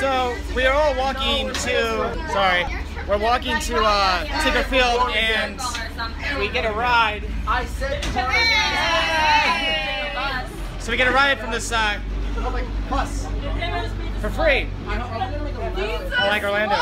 So we are all walking to, Tinker Field, and we get a ride. So we get a ride from this bus for free. I like Orlando.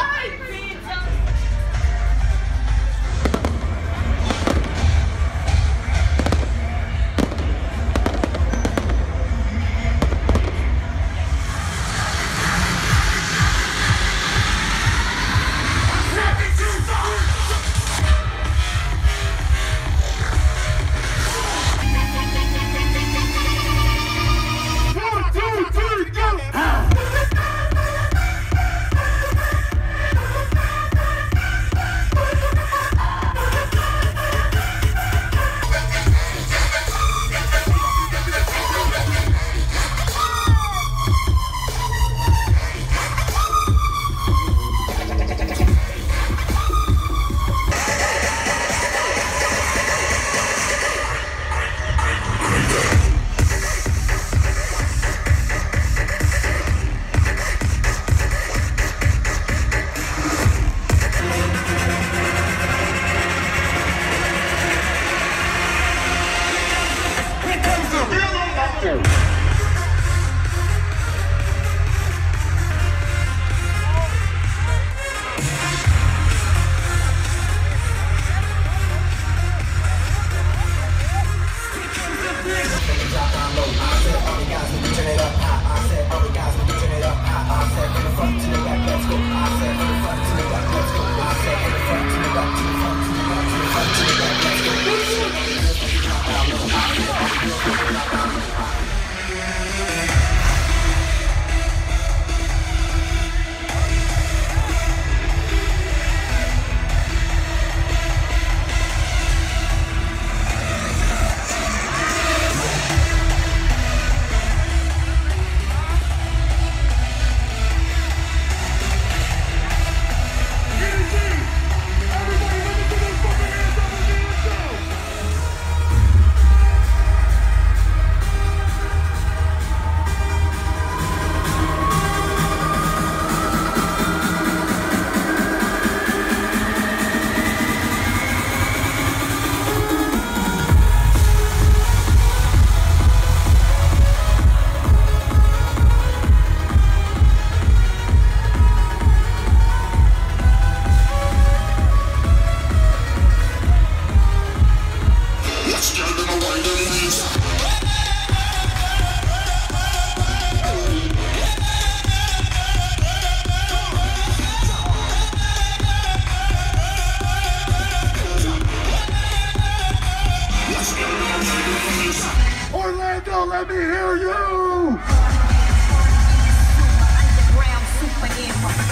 Orlando, let me hear you! Underground super emperor.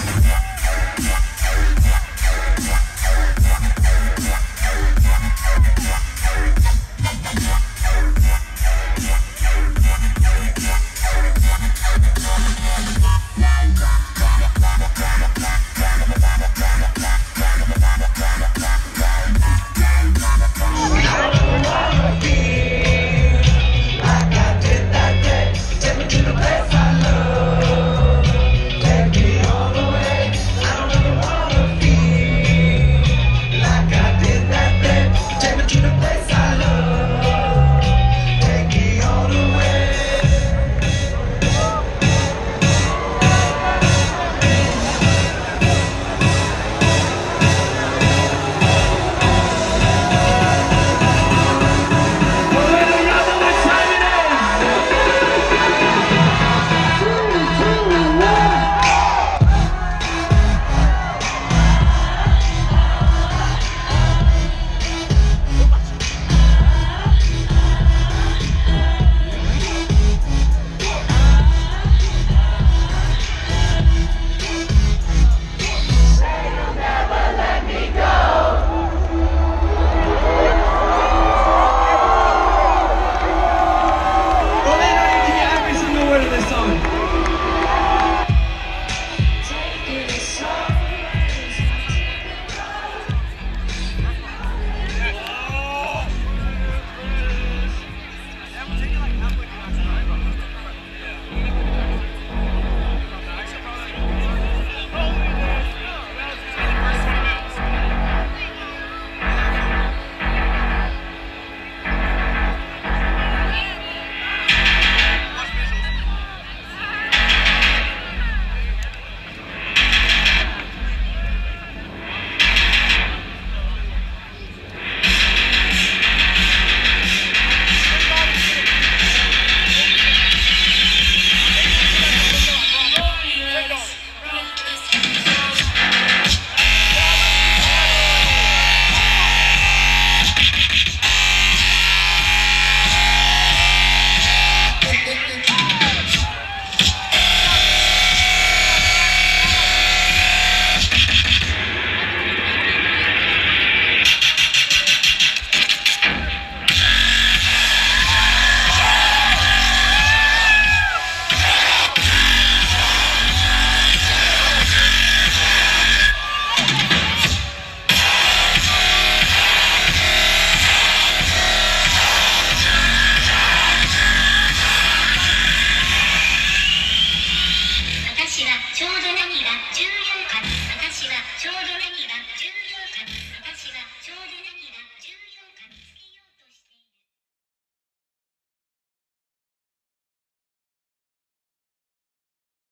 ちょうど何が重要か。私はちょうど何